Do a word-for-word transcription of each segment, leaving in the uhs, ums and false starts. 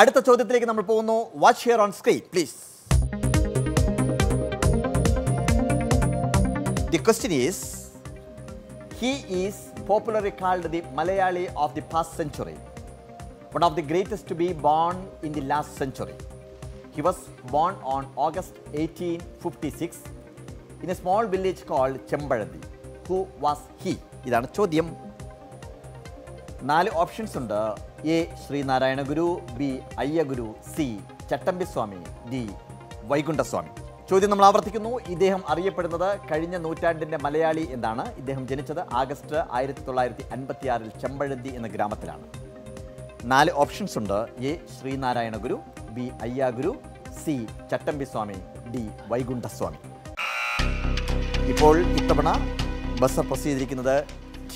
അടുത്ത ചോദ്യത്തിലേക്ക് നമ്മൾ പോകുന്നു. Watch here on screen please. The question is he is popularly called the Malayali of the past century, one of the greatest to be born in the last century. He was born on August eighteen fifty-six in a small village called Chembaladi. Who was he? ഇതാണ് ചോദ്യം. നാല് options ഉണ്ട്. A Sree Narayana Guru, B Ayyaguru, C Chattampi Swami, D Vaikunda Swami. ചോദ്യം നമ്മൾ ആവർത്തിക്കുന്നു. ഇദ്ദേഹം അറിയപ്പെടുന്നത് കഴിഞ്ഞ നൂറ്റാണ്ടിൻ്റെ മലയാളി എന്നാണ്. ഇദ്ദേഹം ജനിച്ചത് ആഗസ്റ്റ് ആയിരത്തി തൊള്ളായിരത്തി അൻപത്തി ആറിൽ ചെമ്പഴന്തി എന്ന ഗ്രാമത്തിലാണ്. നാല് ഓപ്ഷൻസ് ഉണ്ട്. A Sreenarayana Guru, B Ayyaguru, C Chattampi Swami, D Vaikundaswami. ഇപ്പോൾ ഇത്തവണ ബസർ പ്രസ് ചെയ്തിരിക്കുന്നത്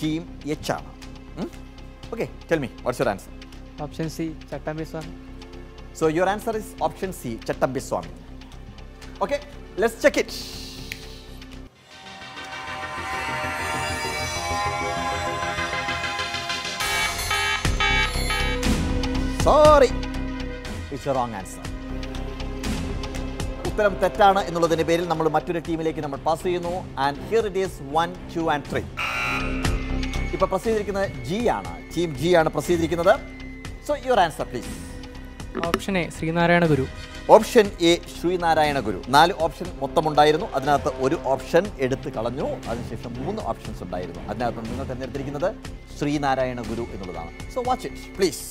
ടീം എച്ച് ആണ്. Okay, tell me what's your answer? Option C Chattampi Swami. So your answer is option C Chattampi Swami. Okay, let's check it. Sorry, it's a wrong answer. ഉത്തരം തെറ്റാണ് എന്നുള്ളതിന്റെ പേരിൽ നമ്മൾ മറ്റൊരു ടീമിലേക്ക് നമ്മൾ പാസ് ചെയ്യുന്നു. And here it is one two and three. ഇപ്പോൾ പ്രസ് ചെയ്തിരിക്കുന്നത് ജി ആണ്. ടീം ജി ആണ് പ്രസ് ചെയ്തിരിക്കുന്നത്. So your answer please. Option A Sreenarayana Guru. Option A Sreenarayana Guru. നാല് ഓപ്ഷൻ മൊത്തമുണ്ടായിരുന്നു. അതിനകത്ത് ഒരു ഓപ്ഷൻ എടുത്ത് കളഞ്ഞു. അതിനുശേഷം മൂന്ന് ഓപ്ഷൻസ് ഉണ്ടായിരുന്നു. അതിനകത്ത് നിങ്ങൾ തിരഞ്ഞെടുത്തിരിക്കുന്നത് ശ്രീനാരായണ ഗുരു എന്നുള്ളതാണ്. So watch it please.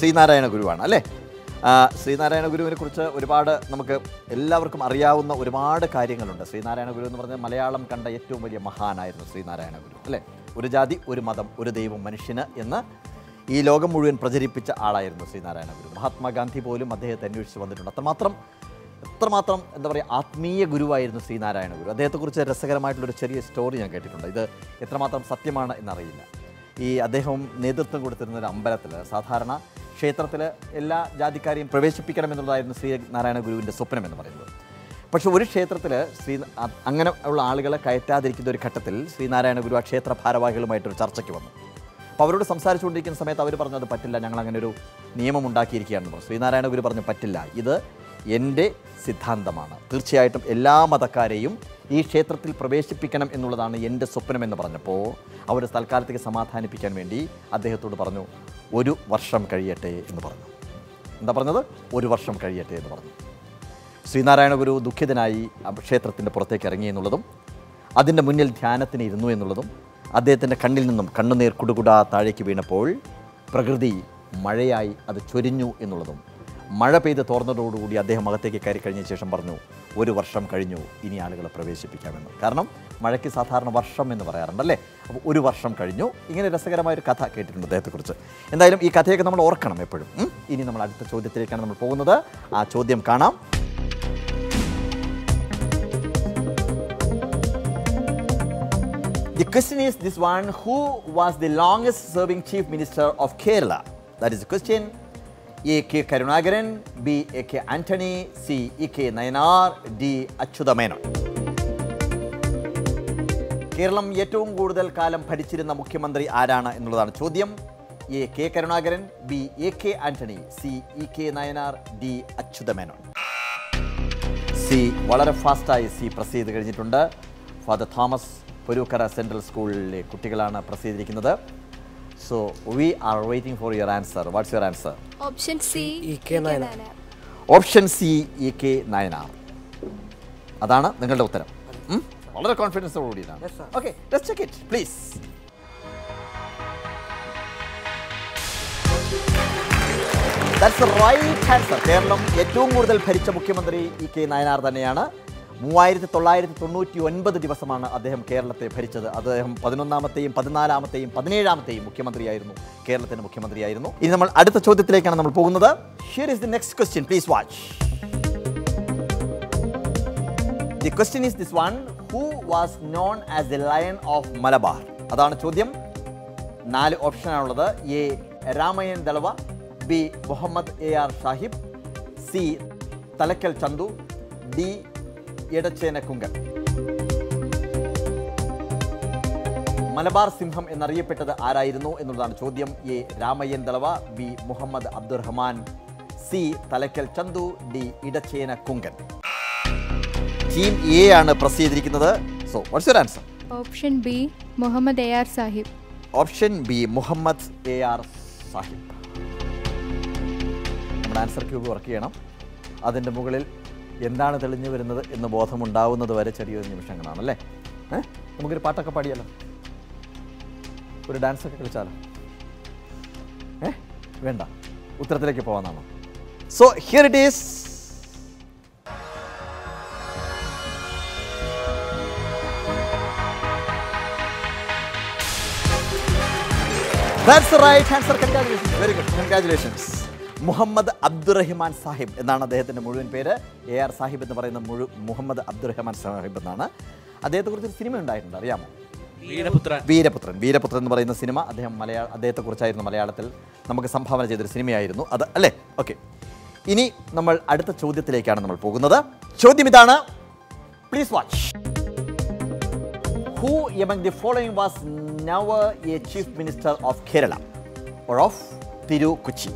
Sreenarayana ഗുരുവാണ് അല്ലേ? ശ്രീനാരായണ ഗുരുവിനെ കുറിച്ച് ഒരുപാട് നമുക്ക് എല്ലാവർക്കും അറിയാവുന്ന ഒരുപാട് കാര്യങ്ങളുണ്ട്. ശ്രീനാരായണ ഗുരു എന്ന് പറഞ്ഞാൽ മലയാളം കണ്ട ഏറ്റവും വലിയ മഹാനായിരുന്നു ശ്രീനാരായണ ഗുരു അല്ലേ? ഒരു ജാതി, ഒരു മതം, ഒരു ദൈവം മനുഷ്യന് എന്ന് ഈ ലോകം മുഴുവൻ പ്രചരിപ്പിച്ച ആളായിരുന്നു ശ്രീനാരായണ ഗുരു. മഹാത്മാഗാന്ധി പോലും അദ്ദേഹത്തെ അന്വേഷിച്ച് വന്നിട്ടുണ്ട്. അത്രമാത്രം എത്രമാത്രം എന്താ പറയുക, ആത്മീയ ഗുരുവായിരുന്നു ശ്രീനാരായണ ഗുരു. അദ്ദേഹത്തെക്കുറിച്ച് രസകരമായിട്ടുള്ളൊരു ചെറിയ സ്റ്റോറി ഞാൻ കേട്ടിട്ടുണ്ട്. ഇത് എത്രമാത്രം സത്യമാണ് എന്നറിയില്ല. ഈ അദ്ദേഹം നേതൃത്വം കൊടുത്തിരുന്ന ഒരു അമ്പലത്തിൽ സാധാരണ ക്ഷേത്രത്തിൽ എല്ലാ ജാതിക്കാരെയും പ്രവേശിപ്പിക്കണമെന്നുള്ളതായിരുന്നു ശ്രീ നാരായണ ഗുരുവിൻ്റെ സ്വപ്നം എന്ന് പറയുന്നത്. പക്ഷേ ഒരു ക്ഷേത്രത്തിൽ ശ്രീ അങ്ങനെ ഉള്ള ആളുകളെ കയറ്റാതിരിക്കുന്ന ഒരു ഘട്ടത്തിൽ ശ്രീനാരായണ ഗുരു ആ ക്ഷേത്ര ഭാരവാഹികളുമായിട്ടൊരു ചർച്ചയ്ക്ക് വന്നു. അപ്പോൾ അവരോട് സംസാരിച്ചുകൊണ്ടിരിക്കുന്ന സമയത്ത് അവർ പറഞ്ഞു അത് പറ്റില്ല, ഞങ്ങൾ അങ്ങനെ ഒരു നിയമം ഉണ്ടാക്കിയിരിക്കുകയാണെന്ന് പറഞ്ഞു. ശ്രീനാരായണ ഗുരു പറഞ്ഞു പറ്റില്ല, ഇത് എൻ്റെ സിദ്ധാന്തമാണ്. തീർച്ചയായിട്ടും എല്ലാ മതക്കാരെയും ഈ ക്ഷേത്രത്തിൽ പ്രവേശിപ്പിക്കണം എന്നുള്ളതാണ് എൻ്റെ സ്വപ്നമെന്ന് പറഞ്ഞപ്പോൾ അവർ തൽക്കാലത്തേക്ക് സമാധാനിപ്പിക്കാൻ വേണ്ടി അദ്ദേഹത്തോട് പറഞ്ഞു ഒരു വർഷം കഴിയട്ടെ എന്ന് പറഞ്ഞു. എന്താ പറഞ്ഞത്? ഒരു വർഷം കഴിയട്ടെ എന്ന് പറഞ്ഞു. ശ്രീനാരായണ ഗുരു ദുഃഖിതനായി ക്ഷേത്രത്തിൻ്റെ പുറത്തേക്ക് ഇറങ്ങി എന്നുള്ളതും അതിൻ്റെ മുന്നിൽ ധ്യാനത്തിന് ഇരുന്നു എന്നുള്ളതും അദ്ദേഹത്തിൻ്റെ കണ്ണിൽ നിന്നും കണ്ണുനീർ കുടുകുട താഴേക്ക് വീണപ്പോൾ പ്രകൃതി മഴയായി അത് ചൊരിഞ്ഞു എന്നുള്ളതും മഴ പെയ്ത് തോർന്നതോടുകൂടി അദ്ദേഹം അകത്തേക്ക് കയറി കഴിഞ്ഞ ശേഷം പറഞ്ഞു ഒരു വർഷം കഴിഞ്ഞു ഇനി ആളുകളെ പ്രവേശിപ്പിക്കാമെന്ന്. കാരണം മഴയ്ക്ക് സാധാരണ വർഷം എന്ന് പറയാറുണ്ടല്ലേ? അപ്പോൾ ഒരു വർഷം കഴിഞ്ഞു. ഇങ്ങനെ രസകരമായൊരു കഥ കേട്ടിട്ടുണ്ട് അദ്ദേഹത്തെക്കുറിച്ച്. എന്തായാലും ഈ കഥയൊക്കെ നമ്മൾ ഓർക്കണം എപ്പോഴും. ഇനി നമ്മൾ അടുത്ത ചോദ്യത്തിലേക്കാണ് നമ്മൾ പോകുന്നത്. ആ ചോദ്യം കാണാം. The question is this one. Who was the longest serving chief minister of Kerala? That is the question. A. K. Karunagaran, B. A. K. Antony, C. A. K. Nayanar, D. Achyuta Menon. Keralam ഏറ്റവും കൂടുതൽ കാലം ഭരിച്ചിരുന്ന മുഖ്യമന്ത്രി ആരാണ് എന്നുള്ളതാണ് ചോദ്യം. A K Karunakaran, B A K Antony, C E K Nayanar, D Achutha Menon. C വളരെ ഫാസ്റ്റായി സി പ്രസ് ചെയ്ത് കഴിഞ്ഞിട്ടുണ്ട്. ഫാദർ തോമസ് പൊരൂക്കര സെൻട്രൽ സ്കൂളിലെ കുട്ടികളാണ് പ്രസ് ചെയ്തിരിക്കുന്നത്. So we are waiting for your answer. What's your answer? Option C. E K Nayanar. Option C. E K Nayanar. Adana, ningalde uttaram. Hmm. Valare confidence odu idana. Yes sir. Okay, let's check it, please. That's the right answer. Kerala ettavum koodal bharicha mukhyamantri E K Nayanar thaneyana. മൂവായിരത്തി തൊള്ളായിരത്തി തൊണ്ണൂറ്റി ഒൻപത് ദിവസമാണ് അദ്ദേഹം കേരളത്തെ ഭരിച്ചത്. അദ്ദേഹം പതിനൊന്നാമത്തെയും പതിനാലാമത്തെയും പതിനേഴാമത്തെയും മുഖ്യമന്ത്രിയായിരുന്നു, കേരളത്തിൻ്റെ മുഖ്യമന്ത്രിയായിരുന്നു. ഇനി നമ്മൾ അടുത്ത ചോദ്യത്തിലേക്കാണ് നമ്മൾ പോകുന്നത്. Here is the next question. Please watch. The question is this one. Who was known as the Lion of Malabar? അതാണ് ചോദ്യം. നാല് ഓപ്ഷനാണുള്ളത്. A Ramayyan Dalawa, B Muhammad A R Sahib, C Thalakkal Chandu, D Edachenakunkan. Malabar സിംഹം എന്നറിയപ്പെട്ടത് ആരായിരുന്നു എന്നുള്ളതാണ് ചോദ്യം. A Ramayyan Dalawa, B Muhammad Abdurahman, C Thalakkal Chandu, D Edachenakunkan. Team A ആണ് പ്രസ് ചെയ്തിരിക്കുന്നത്. So what's your answer? Option B Muhammad A R Sahib. Option B Muhammad A R Sahib. നമ്മുടെ ആൻസർ ക്യൂബ് വർക്ക് ചെയ്യണം. അതിൻ്റെ മുകളിൽ എന്താണ് തെളിഞ്ഞു വരുന്നത് എന്ന് ബോധമുണ്ടാവുന്നത് വരെ ചെറിയൊരു നിമിഷങ്ങളാണല്ലേ. ഏഹ് നമുക്കൊരു പാട്ടൊക്കെ പാടിയാലോ? ഒരു ഡാൻസൊക്കെ കളിച്ചാലോ? ഏ വേണ്ട, ഉത്തരത്തിലേക്ക് പോകാനാണോ? So here it is. That's the right answer. Congratulations. Very good. Congratulations. Muhammad Abdurahiman Sahib എന്നാണ് അദ്ദേഹത്തിൻ്റെ മുഴുവൻ പേര്. എ ആർ സാഹിബ് എന്ന് പറയുന്ന മുഴു മുഹമ്മദ് അബ്ദുറഹിമാൻ സാഹിബ് എന്നാണ്. അദ്ദേഹത്തെക്കുറിച്ച് ഒരു സിനിമ ഉണ്ടായിട്ടുണ്ട്, അറിയാമോ? വീരപുത്രൻ. വീരപുത്രൻ വീരപുത്രൻ എന്ന് പറയുന്ന സിനിമ അദ്ദേഹം മലയാള അദ്ദേഹത്തെക്കുറിച്ചായിരുന്നു മലയാളത്തിൽ നമുക്ക് സംഭാവന ചെയ്തൊരു സിനിമയായിരുന്നു അത്, അല്ലേ? ഓക്കെ, ഇനി നമ്മൾ അടുത്ത ചോദ്യത്തിലേക്കാണ് നമ്മൾ പോകുന്നത്. ചോദ്യം ഇതാണ്, please watch. Who among the following was never a chief minister of Kerala or of Tirukuchi?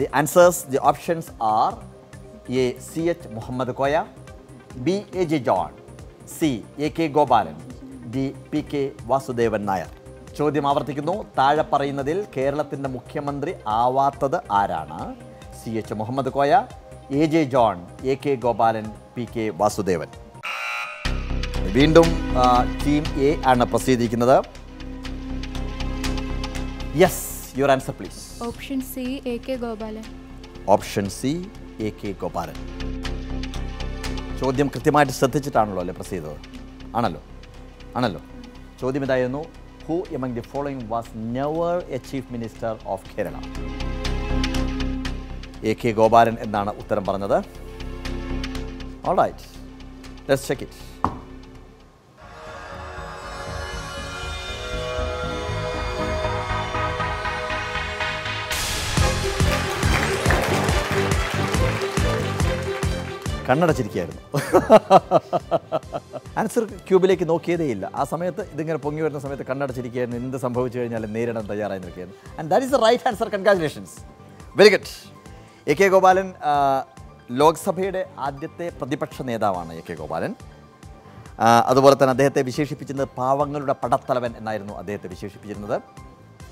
The answers, the options are A. C. H. Mohammed Koya, B. A. J. John, C. A. K. Gobalan, D P K Vasudevan Nair. ചോദ്യം ആവർത്തിക്കുന്നു, താഴെ പറയുന്നതിൽ കേരളത്തിൻ്റെ മുഖ്യമന്ത്രി ആവാത്തത് ആരാണ്? C H Muhammad Koya, A J John, A K Gopalan, P K Vasudevan. വീണ്ടും team A ആണ് പ്രസിദ്ധീകരിക്കുന്നത്. Yes, your answer please. Option C A K Gopalan. Option C A K Gopalan. ചോദ്യം കൃത്യമായിട്ട് ശ്രദ്ധിച്ചിട്ടാണല്ലോ അല്ലേ പ്രസ് ചെയ്തത്? ആണല്ലോ ആണല്ലോ ചോദ്യം ഇതായിരുന്നു, who among the following was never a chief minister of Kerala? A K Gopalan എന്നാണ് ഉത്തരം പറഞ്ഞത്. Alright, let's check it. കണ്ണടച്ചിരിക്കുകയായിരുന്നു, ആൻസർ ക്യൂബിലേക്ക് നോക്കിയതേ ഇല്ല. ആ സമയത്ത് ഇതിങ്ങനെ പൊങ്ങി വരുന്ന സമയത്ത് കണ്ണടച്ചിരിക്കുകയായിരുന്നു, എന്ത് സംഭവിച്ചു കഴിഞ്ഞാലും നേരിടാൻ തയ്യാറായി നിൽക്കുകയായിരുന്നു. And that is the right answer. Congratulations, very good. A K Gopalan ലോക്സഭയുടെ ആദ്യത്തെ പ്രതിപക്ഷ നേതാവാണ്. എ കെ ഗോപാലൻ അതുപോലെ തന്നെ അദ്ദേഹത്തെ വിശേഷിപ്പിച്ചിരുന്നത് പാവങ്ങളുടെ പടത്തലവൻ എന്നായിരുന്നു അദ്ദേഹത്തെ വിശേഷിപ്പിച്ചിരുന്നത്.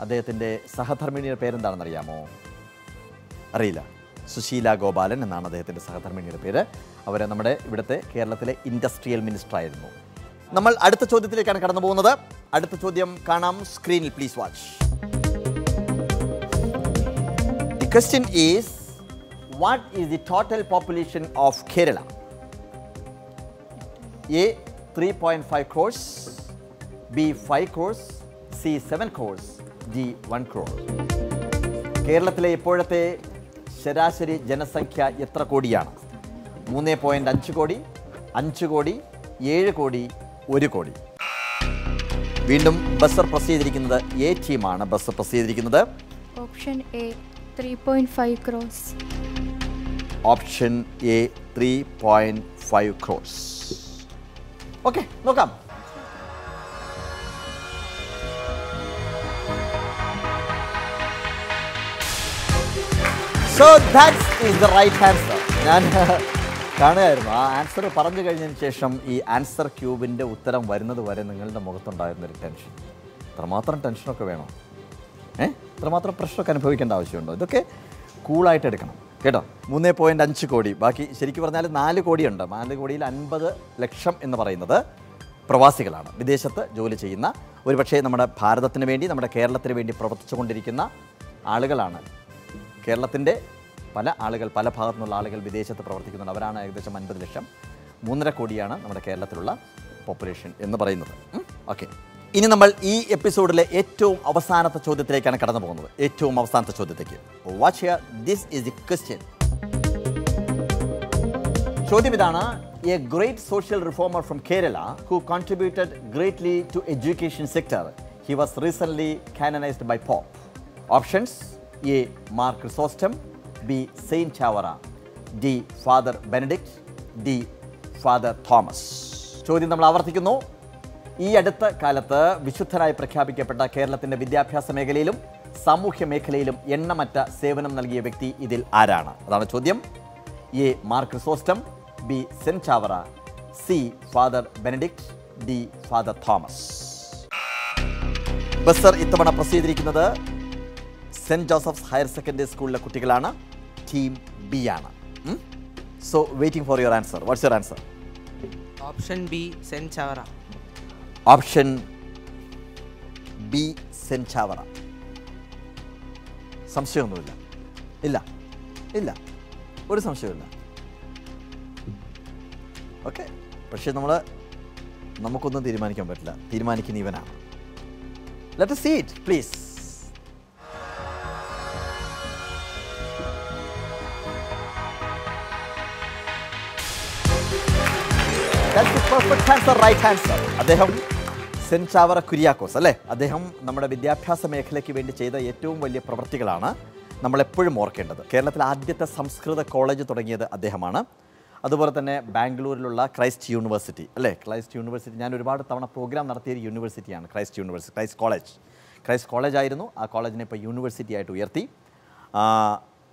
അദ്ദേഹത്തിൻ്റെ സഹധർമ്മിണിയുടെ പേരെന്താണെന്ന് അറിയാമോ? അറിയില്ല. സുശീല ഗോപാലൻ എന്നാണ് അദ്ദേഹത്തിൻ്റെ സഹധർമ്മിണിയുടെ പേര്. അവർ നമ്മുടെ ഇവിടുത്തെ കേരളത്തിലെ ഇൻഡസ്ട്രിയൽ മിനിസ്റ്റർ ആയിരുന്നു. നമ്മൾ അടുത്ത ചോദ്യത്തിലേക്കാണ് കടന്നു പോകുന്നത്. അടുത്ത ചോദ്യം കാണാം സ്ക്രീനിൽ, please watch. The question is, what is the total population of Kerala? A three point five crores, B five crores, C seven crores, D one crore. കേരളത്തിലെ ഇപ്പോഴത്തെ ശരാശരി ജനസംഖ്യ എത്ര കോടിയാണ്? മൂന്ന് പോയിൻ്റ് അഞ്ച് കോടി, അഞ്ച് കോടി, ഏഴ് കോടി, ഒരു കോടി. വീണ്ടും ബസർ പ്രസ് ചെയ്തിരിക്കുന്നത് എ ടീമാണ്. ബസർ പ്രസ് ചെയ്തിരിക്കുന്നത് option A three point five crores. Option A three point five crores. Okay, നോക്കാം. So that is the right answer. ഞാൻ കാണുകയായിരുന്നു ആ ആൻസർ പറഞ്ഞു കഴിഞ്ഞതിന് ശേഷം ഈ ആൻസർ ക്യൂബിൻ്റെ ഉത്തരം വരുന്നത് വരെ നിങ്ങളുടെ മുഖത്തുണ്ടായിരുന്നൊരു ടെൻഷൻ. ഇത്രമാത്രം ടെൻഷനൊക്കെ വേണോ? ഏഹ് ഇത്രമാത്രം പ്രശ്നമൊക്കെ അനുഭവിക്കേണ്ട ആവശ്യമുണ്ടോ? ഇതൊക്കെ കൂളായിട്ട് എടുക്കണം കേട്ടോ. മൂന്ന് പോയിൻ്റ് അഞ്ച് കോടി, ബാക്കി ശരിക്കും പറഞ്ഞാൽ നാല് കോടിയുണ്ട്. നാല് കോടിയിൽ അൻപത് ലക്ഷം എന്ന് പറയുന്നത് പ്രവാസികളാണ്, വിദേശത്ത് ജോലി ചെയ്യുന്ന, ഒരുപക്ഷെ നമ്മുടെ ഭാരതത്തിന് വേണ്ടി നമ്മുടെ കേരളത്തിന് വേണ്ടി പ്രവർത്തിച്ചു കൊണ്ടിരിക്കുന്ന ആളുകളാണ്. കേരളത്തിൻ്റെ പല ആളുകൾ, പല ഭാഗത്തു നിന്നുള്ള ആളുകൾ വിദേശത്ത് പ്രവർത്തിക്കുന്നുണ്ട്. അവരാണ് ഏകദേശം അൻപത് ലക്ഷം. മൂന്നര കോടിയാണ് നമ്മുടെ കേരളത്തിലുള്ള പോപ്പുലേഷൻ എന്ന് പറയുന്നത്. ഓക്കെ, ഇനി നമ്മൾ ഈ എപ്പിസോഡിലെ ഏറ്റവും അവസാനത്തെ ചോദ്യത്തിലേക്കാണ് കടന്നു പോകുന്നത്. ഏറ്റവും അവസാനത്തെ ചോദ്യത്തേക്ക് watch here. This is the question. ചോദ്യം ഇതാണ്, A great social reformer from Kerala who contributed greatly to education sector. He was recently canonised by pop. Options, A mark Chrysostom, B saint Chavara, D. Father Benedict, D. Father Thomas. ചോദ്യം നമ്മൾ ആവർത്തിക്കുന്നു. ഈ അടുത്ത കാലത്ത് വിശുദ്ധരായി പ്രഖ്യാപിക്കപ്പെട്ട കേരളത്തിൻ്റെ വിദ്യാഭ്യാസ മേഖലയിലും സാമൂഹ്യ മേഖലയിലും എണ്ണമറ്റ സേവനം നൽകിയ വ്യക്തി ഇതിൽ ആരാണ്? അതാണ് ചോദ്യം. A. Mark Chrysostom, B. Saint Chavara, C. Father Benedict, D. Father Thomas. Buzzer ഇത്തവണ പ്രസ് ചെയ്തിരിക്കുന്നത് സെന്റ് ജോസഫ്സ് ഹയർ സെക്കൻഡറി സ്കൂളിലെ കുട്ടികളാണ്. ടീം ബി ആണ്. So waiting for your answer. What's your answer? Option B, saint Chavara. Option B, saint Chavara. സംശയമൊന്നുമില്ല, ഇല്ല ഇല്ല, ഒരു സംശയമില്ല. ഓക്കെ, പക്ഷേ നമ്മൾ നമുക്കൊന്നും തീരുമാനിക്കാൻ പറ്റില്ല. തീരുമാനിക്കുന്ന ഇവനാണ്. Let us see it, please. That's the perfect answer, right answer. അദ്ദേഹം സെന്റ് ചാവറ കുര്യാക്കോസ് അല്ലേ? അദ്ദേഹം നമ്മുടെ വിദ്യാഭ്യാസ മേഖലയ്ക്ക് വേണ്ടി ചെയ്ത ഏറ്റവും വലിയ പ്രവൃത്തികളാണ് നമ്മളെപ്പോഴും ഓർക്കേണ്ടത്. കേരളത്തിൽ ആദ്യത്തെ സംസ്കൃത കോളേജ് തുടങ്ങിയത് അദ്ദേഹമാണ്. അതുപോലെ തന്നെ ബാംഗ്ലൂരിലുള്ള ക്രൈസ്റ്റ് യൂണിവേഴ്സിറ്റി അല്ലേ? ക്രൈസ്റ്റ് യൂണിവേഴ്സിറ്റി ഞാൻ ഒരുപാട് തവണ പ്രോഗ്രാം നടത്തിയ ഒരു യൂണിവേഴ്സിറ്റിയാണ് Christ university. Christ college Christ കോളേജായിരുന്നു. ആ കോളേജിനെ ഇപ്പോൾ യൂണിവേഴ്സിറ്റി ആയിട്ട് ഉയർത്തി.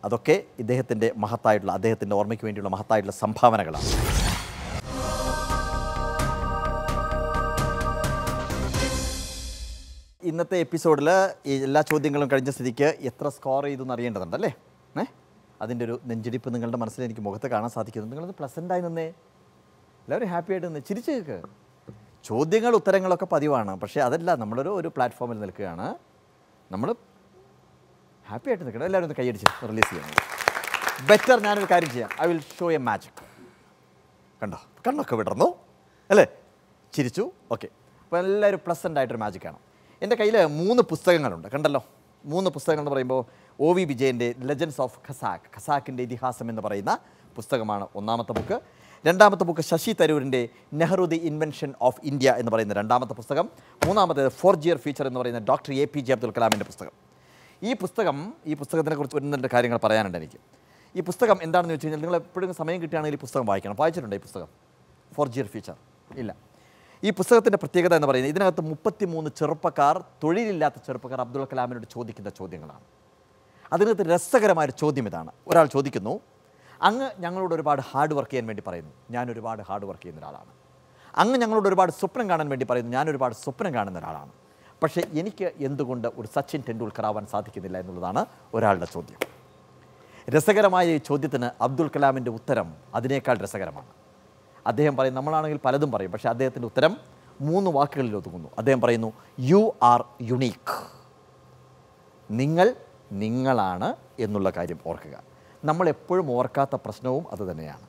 അതൊക്കെ ഇദ്ദേഹത്തിൻ്റെ മഹത്തായിട്ടുള്ള, അദ്ദേഹത്തിൻ്റെ ഓർമ്മയ്ക്ക് വേണ്ടിയുള്ള മഹത്തായിട്ടുള്ള സംഭാവനകളാണ്. ഇന്നത്തെ എപ്പിസോഡിൽ എല്ലാ ചോദ്യങ്ങളും കഴിഞ്ഞ സ്ഥിതിക്ക് എത്ര സ്കോർ ചെയ്തു എന്നറിയേണ്ടതുണ്ട് അല്ലേ? ഏ അതിൻ്റെ ഒരു നെഞ്ചിടിപ്പ് നിങ്ങളുടെ മനസ്സിൽ എനിക്ക് മുഖത്ത് കാണാൻ സാധിക്കുന്നുണ്ട്. നിങ്ങളത് പ്ലസൻ്റായി നിന്നേ, എല്ലാവരും ഹാപ്പി ആയിട്ട് നിന്ന് ചിരിച്ച് കേൾക്ക്. ചോദ്യങ്ങൾ ഉത്തരങ്ങളൊക്കെ പതിവാണ്, പക്ഷേ അതല്ല, നമ്മളൊരു ഒരു പ്ലാറ്റ്ഫോമിൽ നിൽക്കുകയാണ്. നമ്മൾ ഹാപ്പി ആയിട്ട് നിൽക്കണം. എല്ലാവരും ഒന്ന് കൈയടിച്ച് റിലീസ് ചെയ്യണം. ബെറ്റർ, ഞാനൊരു കാര്യം ചെയ്യാം. I will show a magic. കണ്ടോ, കണ്ണൊക്കെ വിടർന്നു അല്ലേ? ചിരിച്ചു. ഓക്കെ, അപ്പോൾ എല്ലാവരും പ്ലസൻ്റായിട്ടൊരു മാജിക്കാണ്. എൻ്റെ കയ്യിൽ മൂന്ന് പുസ്തകങ്ങളുണ്ട്, കണ്ടല്ലോ. മൂന്ന് പുസ്തകങ്ങൾ എന്ന് പറയുമ്പോൾ ഒ വി വിജയൻ്റെ ലെജൻസ് ഓഫ് ഖസാക്ക്, ഖസാക്കിൻ്റെ ഇതിഹാസം എന്ന് പറയുന്ന പുസ്തകമാണ് ഒന്നാമത്തെ ബുക്ക്. രണ്ടാമത്തെ ബുക്ക് ശശി തരൂരിൻ്റെ Nehru the invention of India എന്ന് പറയുന്ന രണ്ടാമത്തെ പുസ്തകം. മൂന്നാമത്തേത് ഫോർജിയർ ഫ്യൂച്ചർ എന്ന് പറയുന്ന doctor A P J Abdul കലാമിൻ്റെ പുസ്തകം. ഈ പുസ്തകം ഈ പുസ്തകത്തിനെക്കുറിച്ച് ഒന്ന് രണ്ട് കാര്യങ്ങൾ പറയാനുണ്ട് എനിക്ക്. ഈ പുസ്തകം എന്താണെന്ന് വെച്ച് കഴിഞ്ഞാൽ, നിങ്ങൾ എപ്പോഴും സമയം കിട്ടുകയാണെങ്കിൽ ഈ പുസ്തകം വായിക്കണം. വായിച്ചിട്ടുണ്ട് ഈ പുസ്തകം ഫോർജിയർ ഫ്യൂച്ചർ? ഇല്ല. ഈ പുസ്തകത്തിൻ്റെ പ്രത്യേകത എന്ന് പറയുന്നത്, ഇതിനകത്ത് മുപ്പത്തി മൂന്ന് ചെറുപ്പക്കാർ, തൊഴിലില്ലാത്ത ചെറുപ്പക്കാർ അബ്ദുൽ കലാമിനോട് ചോദിക്കുന്ന ചോദ്യങ്ങളാണ്. അതിനകത്ത് രസകരമായൊരു ചോദ്യം ഇതാണ്. ഒരാൾ ചോദിക്കുന്നു, അങ്ങ് ഞങ്ങളോട് ഒരുപാട് ഹാർഡ് വർക്ക് ചെയ്യാൻ വേണ്ടി പറയുന്നു, ഞാൻ ഒരുപാട് ഹാർഡ് വർക്ക് ചെയ്യുന്ന ഒരാളാണ്. അങ്ങ് ഞങ്ങളോട് ഒരുപാട് സ്വപ്നം കാണാൻ വേണ്ടി പറയുന്നു, ഞാൻ ഒരുപാട് സ്വപ്നം കാണുന്ന ഒരാളാണ്. പക്ഷേ എനിക്ക് എന്തുകൊണ്ട് ഒരു സച്ചിൻ ടെണ്ടുൽക്കർ ആവാൻ സാധിക്കുന്നില്ല എന്നുള്ളതാണ് ഒരാളുടെ ചോദ്യം. രസകരമായ ഈ ചോദ്യത്തിന് അബ്ദുൽ കലാമിൻ്റെ ഉത്തരം അതിനേക്കാൾ രസകരമാണ്. അദ്ദേഹം പറയും, നമ്മളാണെങ്കിൽ പലതും പറയും, പക്ഷേ അദ്ദേഹത്തിൻ്റെ ഉത്തരം മൂന്ന് വാക്കുകളിൽ ഒതുങ്ങുന്നു. അദ്ദേഹം പറയുന്നു, യു ആർ യുണീക്ക്. നിങ്ങൾ നിങ്ങളാണ് എന്നുള്ള കാര്യം ഓർക്കുക. നമ്മളെപ്പോഴും ഓർക്കാത്ത പ്രശ്നവും അത് തന്നെയാണ്.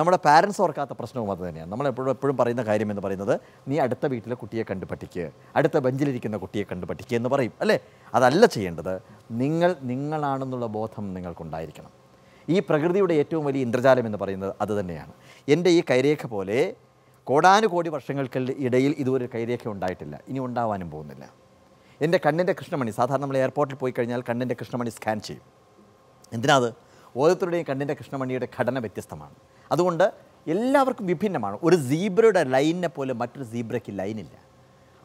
നമ്മുടെ പാരൻസ് ഓർക്കാത്ത പ്രശ്നവും അത് തന്നെയാണ്. നമ്മളെപ്പോഴും എപ്പോഴും പറയുന്ന കാര്യം എന്ന് പറയുന്നത്, നീ അടുത്ത വീട്ടിലെ കുട്ടിയെ കണ്ടു പഠിക്കുക, അടുത്ത ബെഞ്ചിലിരിക്കുന്ന കുട്ടിയെ കണ്ടു പഠിക്കുക എന്ന് പറയും അല്ലേ? അതല്ല ചെയ്യേണ്ടത്. നിങ്ങൾ നിങ്ങളാണെന്നുള്ള ബോധം നിങ്ങൾക്കുണ്ടായിരിക്കണം. ഈ പ്രകൃതിയുടെ ഏറ്റവും വലിയ ഇന്ദ്രജാലം എന്ന് പറയുന്നത് അത് തന്നെയാണ്. എൻ്റെ ഈ കൈരേഖ പോലെ കോടാനുകോടി വർഷങ്ങൾക്ക് ഇടയിൽ ഇതുവരെ കൈരേഖ ഉണ്ടായിട്ടില്ല, ഇനി ഉണ്ടാവാനും പോകുന്നില്ല. എൻ്റെ കണ്ണിൻ്റെ കൃഷ്ണമണി, സാധാരണ നമ്മൾ എയർപോർട്ടിൽ പോയി കഴിഞ്ഞാൽ കണ്ണിൻ്റെ കൃഷ്ണമണി സ്കാൻ ചെയ്യും. എന്തിനാത്? ഓരോരുത്തരുടെയും കണ്ണിൻ്റെ കൃഷ്ണമണിയുടെ ഘടന വ്യത്യസ്തമാണ്. അതുകൊണ്ട് എല്ലാവർക്കും വിഭിന്നമാണ്. ഒരു സീബ്രയുടെ ലൈനിനെ പോലെ മറ്റൊരു സീബ്രയ്ക്ക് ലൈനില്ല,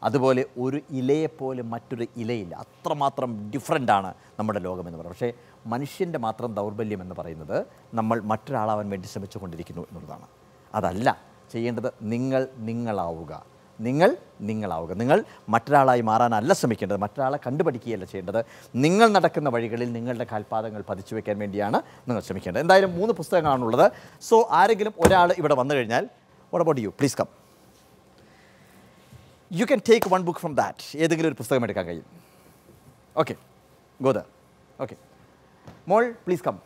അതുപോലെ ഒരു ഇലയെപ്പോലെ മറ്റൊരു ഇലയില്ല. അത്രമാത്രം ഡിഫറെൻ്റാണ് നമ്മുടെ ലോകമെന്ന് പറയുന്നത്. പക്ഷേ മനുഷ്യൻ്റെ മാത്രം ദൗർബല്യം എന്ന് പറയുന്നത് നമ്മൾ മറ്റൊരാളാവാൻ വേണ്ടി ശ്രമിച്ചു കൊണ്ടിരിക്കുന്നു എന്നുള്ളതാണ്. അതല്ല ചെയ്യേണ്ടത്. നിങ്ങൾ നിങ്ങളാവുക, നിങ്ങൾ നിങ്ങളാവുക. നിങ്ങൾ മറ്റൊരാളായി മാറാനല്ല ശ്രമിക്കേണ്ടത്, മറ്റൊരാളെ കണ്ടുപഠിക്കുകയല്ല ചെയ്യേണ്ടത്. നിങ്ങൾ നടക്കുന്ന വഴികളിൽ നിങ്ങളുടെ കാൽപാദങ്ങൾ പതിച്ചു വയ്ക്കാൻ വേണ്ടിയാണ് നിങ്ങൾ ശ്രമിക്കേണ്ടത്. എന്തായാലും മൂന്ന് പുസ്തകങ്ങളാണുള്ളത്. സോ ആരെങ്കിലും ഒരാൾ ഇവിടെ വന്നു കഴിഞ്ഞാൽ, what about you? Please come. You can take one book from that. ഏതെങ്കിലും ഒരു പുസ്തകം എടുക്കാൻ കഴിയും. ഓക്കെ, ഗോദ. ഓക്കെ, മോൾ പ്ലീസ് കം.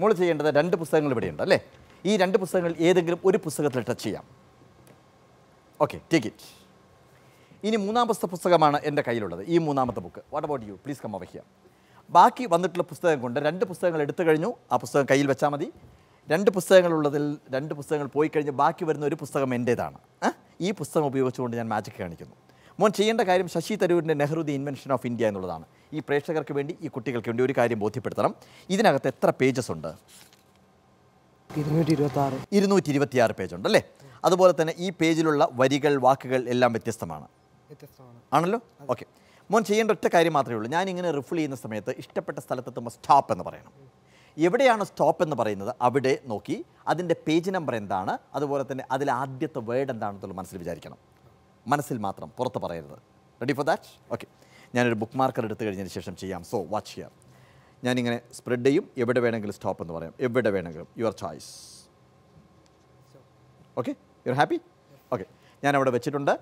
മോൾ ചെയ്യേണ്ടത്, രണ്ട് പുസ്തകങ്ങൾ ഇവിടെയുണ്ട് അല്ലേ? ഈ രണ്ട് പുസ്തകങ്ങൾ ഏതെങ്കിലും ഒരു പുസ്തകത്തിൽ ടച്ച് ചെയ്യാം. Okay, take it. ഇനി മൂന്നാമത്തെ പുസ്തകമാണ് എൻ്റെ കയ്യിലുള്ളത്, ഈ മൂന്നാമത്തെ book. What about you? Please come. അവയ്ക്ക് ബാക്കി വന്നിട്ടുള്ള പുസ്തകം കൊണ്ട് രണ്ട് പുസ്തകങ്ങൾ എടുത്തു കഴിഞ്ഞു. ആ പുസ്തകം കയ്യിൽ വെച്ചാൽ മതി. രണ്ട് പുസ്തകങ്ങളുള്ളതിൽ രണ്ട് പുസ്തകങ്ങൾ പോയി കഴിഞ്ഞ് ബാക്കി വരുന്ന ഒരു പുസ്തകം എൻ്റേതാണ്. ഈ പുസ്തകം ഉപയോഗിച്ചുകൊണ്ട് ഞാൻ മാജിക് കാണിക്കുന്നു. മോൻ ചെയ്യേണ്ട കാര്യം ശശി തരൂരിൻ്റെ Nehru the invention of India എന്നുള്ളതാണ്. ഈ പ്രേക്ഷകർക്ക് വേണ്ടി, ഈ കുട്ടികൾക്ക് വേണ്ടി ഒരു കാര്യം ബോധ്യപ്പെടുത്തണം. ഇതിനകത്ത് എത്ര പേജസ് ഉണ്ട്? ഇരുന്നൂറ്റി ഇരുപത്തിയാറ് പേജ് ഉണ്ട് അല്ലേ? അതുപോലെ തന്നെ ഈ പേജിലുള്ള വരികൾ, വാക്കുകൾ എല്ലാം വ്യത്യസ്തമാണ് ആണല്ലോ. ഓക്കെ, മോൻ ചെയ്യേണ്ട ഒറ്റ കാര്യം മാത്രമേ ഉള്ളൂ. ഞാനിങ്ങനെ റിഫിൽ ചെയ്യുന്ന സമയത്ത് ഇഷ്ടപ്പെട്ട സ്ഥലത്തെത്തുമ്പോൾ സ്റ്റോപ്പ് എന്ന് പറയണം. എവിടെയാണ് സ്റ്റോപ്പ് എന്ന് പറയുന്നത് അവിടെ നോക്കി അതിൻ്റെ പേജ് നമ്പർ എന്താണ്, അതുപോലെ തന്നെ അതിൽ ആദ്യത്തെ വേർഡ് എന്താണെന്നുള്ള മനസ്സിൽ വിചാരിക്കണം. മനസ്സിൽ മാത്രം, പുറത്ത് പറയരുത്. Ready for that? ഓക്കെ, ഞാനൊരു ബുക്ക് മാർക്കർ എടുത്തു കഴിഞ്ഞതിന് ശേഷം ചെയ്യാം. സോ വാച്ച് ചെയ്യാം. ഞാനിങ്ങനെ സ്പ്രെഡ് ചെയ്യും. എവിടെ വേണമെങ്കിലും സ്റ്റോപ്പ് എന്ന് പറയാം, എവിടെ വേണമെങ്കിലും. Your choice. Okay, your happy? Okay, ഞാനവിടെ വെച്ചിട്ടുണ്ട്.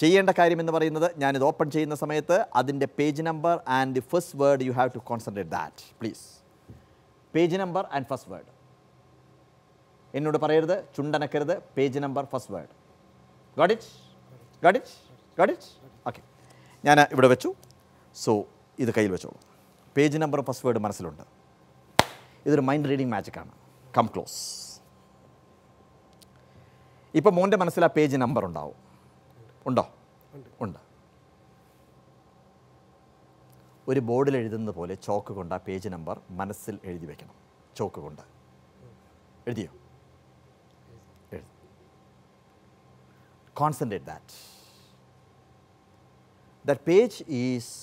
ചെയ്യേണ്ട കാര്യം എന്ന് പറയുന്നത് ഞാനിത് ഓപ്പൺ ചെയ്യുന്ന സമയത്ത് അതിൻ്റെ page number and the first word you have to concentrate that please. Page number and first word. എന്നോട് പറയരുത്, ചുണ്ടനക്കരുത്. Page number, first word. Got it? Got it? Got it? Okay, ഞാൻ ഇവിടെ വെച്ചു. സോ ഇത് കയ്യിൽ വെച്ചോളൂ. പേജ് നമ്പർ, ഫസ്റ്റ് വേർഡ് മനസ്സിലുണ്ട്. ഇതൊരു മൈൻഡ് റീഡിങ് മാജിക്കാണ്. Come close. ഇപ്പോൾ മോൻ്റെ മനസ്സിൽ ആ പേജ് നമ്പർ ഉണ്ടാവും. ഉണ്ടോ? ഉണ്ട്. ഒരു ബോർഡിൽ എഴുതുന്നത് പോലെ ചോക്ക് കൊണ്ട് ആ പേജ് നമ്പർ മനസ്സിൽ എഴുതി വെക്കണം. ചോക്ക് കൊണ്ട് എഴുതിയോ? എഴുതി. Concentrate that. That page is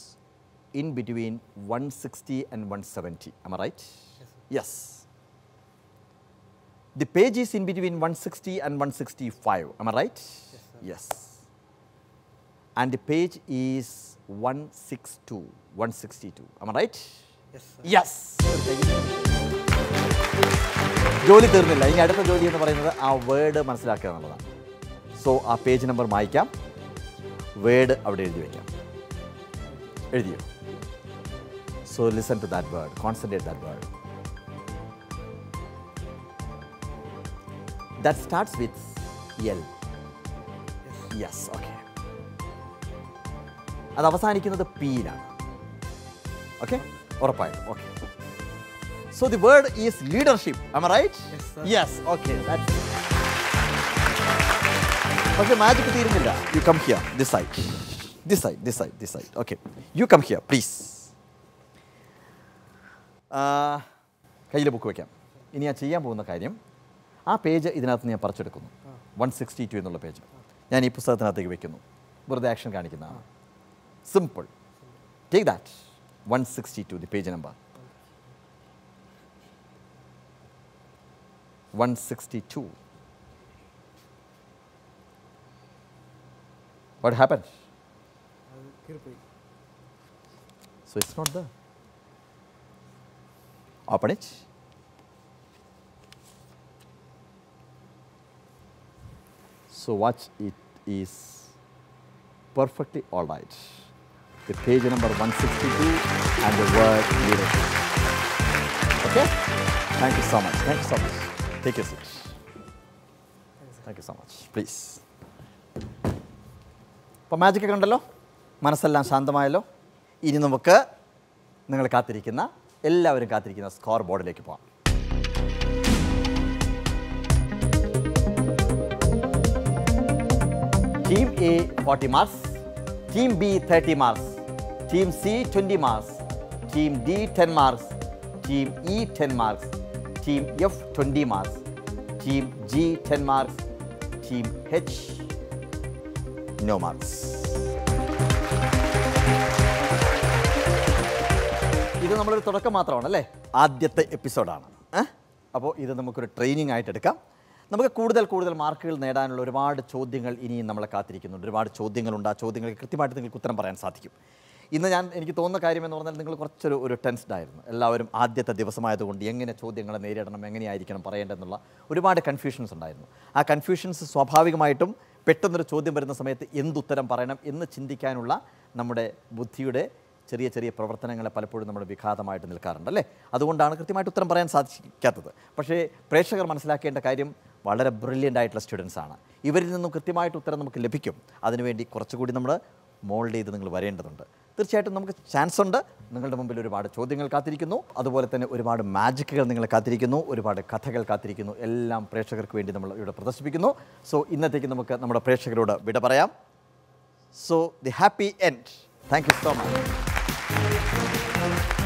in between one sixty and one seventy. Am I right? Yes, yes. The page is in between one sixty and one sixty-five. Am I right? Yes, sir. Yes. And the page is one sixty-two, one sixty-two. Am I right? Yes, sir. Yes. Joli thirnilla. Ini adutha joli ennu parayunnathu aa word manasilakka nalladana. So aa page number maayikam. Word avade ezhuthi vekkam. Ezhudiyo? So listen to that word, concentrate that word. That starts with L. Yes, yes, okay. Ad avasanikkunnathu P ilana. Okay? Orappayi. Okay. So the word is leadership. Am I right? Yes, sir. Yes, okay. That's it. Pakshe magic theerilla. You come here, this side. This side, this side, this side. Okay. You come here, please. കയ്യിൽ book വയ്ക്കാം. ഇനി ഞാൻ ചെയ്യാൻ പോകുന്ന കാര്യം, ആ page ഇതിനകത്ത് ഞാൻ പറിച്ചെടുക്കുന്നു. വൺ സിക്സ്റ്റി ടു എന്നുള്ള പേജ് ഞാൻ ഈ പുസ്തകത്തിനകത്തേക്ക് വയ്ക്കുന്നു. വെറുതെ ആക്ഷൻ കാണിക്കുന്നതാണ്. Simple. Take that one sixty two the page number one sixty-two. What happened? So it's not there. Open it. So watch, it is perfectly all right. The page number one sixty-two and the word leadership. Okay? Thank you so much. Thank you so much. Take your seat. Thank you so much. Please. അപ്പോൾ magic ഒക്കെ ഉണ്ടല്ലോ, മനസ്സെല്ലാം ശാന്തമായല്ലോ. ഇനി നമുക്ക് നിങ്ങൾ കാത്തിരിക്കുന്ന, എല്ലാവരും കാത്തിരിക്കുന്ന score ബോർഡിലേക്ക് പോകാം. Team A forty marks, team B thirty marks, team C twenty marks, team D ten marks, team E ten marks, team F twenty marks, team G ten marks, team H no marks. ഇത് നമ്മളൊരു തുടക്കം മാത്രമാണ് അല്ലേ? ആദ്യത്തെ എപ്പിസോഡാണ്. അപ്പോൾ ഇത് നമുക്കൊരു ട്രെയിനിങ് ആയിട്ട് എടുക്കാം. നമുക്ക് കൂടുതൽ കൂടുതൽ മാർക്കുകൾ നേടാനുള്ള ഒരുപാട് ചോദ്യങ്ങൾ ഇനിയും നമ്മളെ കാത്തിരിക്കുന്നുണ്ട്. ഒരുപാട് ചോദ്യങ്ങളുണ്ട്. ആ ചോദ്യങ്ങൾക്ക് കൃത്യമായിട്ട് നിങ്ങൾക്ക് ഉത്തരം പറയാൻ സാധിക്കും. ഇന്ന് ഞാൻ എനിക്ക് തോന്നുന്ന കാര്യം എന്ന് പറഞ്ഞാൽ നിങ്ങൾ കുറച്ചൊരു ഒരു ടെൻസ്ഡ് ആയിരുന്നു. എല്ലാവരും ആദ്യത്തെ ദിവസമായതുകൊണ്ട് എങ്ങനെ ചോദ്യങ്ങളെ നേരിടണം, എങ്ങനെയായിരിക്കണം പറയേണ്ടതെന്നുള്ള ഒരുപാട് കൺഫ്യൂഷൻസ് ഉണ്ടായിരുന്നു. ആ കൺഫ്യൂഷൻസ് സ്വാഭാവികമായിട്ടും പെട്ടെന്നൊരു ചോദ്യം വരുന്ന സമയത്ത് എന്തുത്തരം പറയണം എന്ന് ചിന്തിക്കാനുള്ള നമ്മുടെ ബുദ്ധിയുടെ ചെറിയ ചെറിയ പ്രവർത്തനങ്ങളെ പലപ്പോഴും നമ്മുടെ വിഘാതമായിട്ട് നിൽക്കാറുണ്ട് അല്ലേ? അതുകൊണ്ടാണ് കൃത്യമായിട്ട് ഉത്തരം പറയാൻ സാധിക്കാത്തത്. പക്ഷേ പ്രേക്ഷകർ മനസ്സിലാക്കേണ്ട കാര്യം, വളരെ ബ്രില്യൻ്റ് ആയിട്ടുള്ള സ്റ്റുഡൻസാണ്. ഇവരിൽ നിന്നും കൃത്യമായിട്ട് ഉത്തരം നമുക്ക് ലഭിക്കും. അതിനുവേണ്ടി കുറച്ചുകൂടി നമ്മൾ മോൾഡ് ചെയ്ത് നിങ്ങൾ വരേണ്ടതുണ്ട്. തീർച്ചയായിട്ടും നമുക്ക് ചാൻസ് ഉണ്ട്. നിങ്ങളുടെ മുമ്പിൽ ഒരുപാട് ചോദ്യങ്ങൾ കാത്തിരിക്കുന്നു. അതുപോലെ തന്നെ ഒരുപാട് മാജിക്കുകൾ നിങ്ങളെ കാത്തിരിക്കുന്നു, ഒരുപാട് കഥകൾ കാത്തിരിക്കുന്നു. എല്ലാം പ്രേക്ഷകർക്ക് വേണ്ടി നമ്മൾ ഇവിടെ പ്രദർശിപ്പിക്കുന്നു. സോ ഇന്നത്തേക്ക് നമുക്ക് നമ്മുടെ പ്രേക്ഷകരോട് വിട പറയാം. So the happy end. Thank you so much.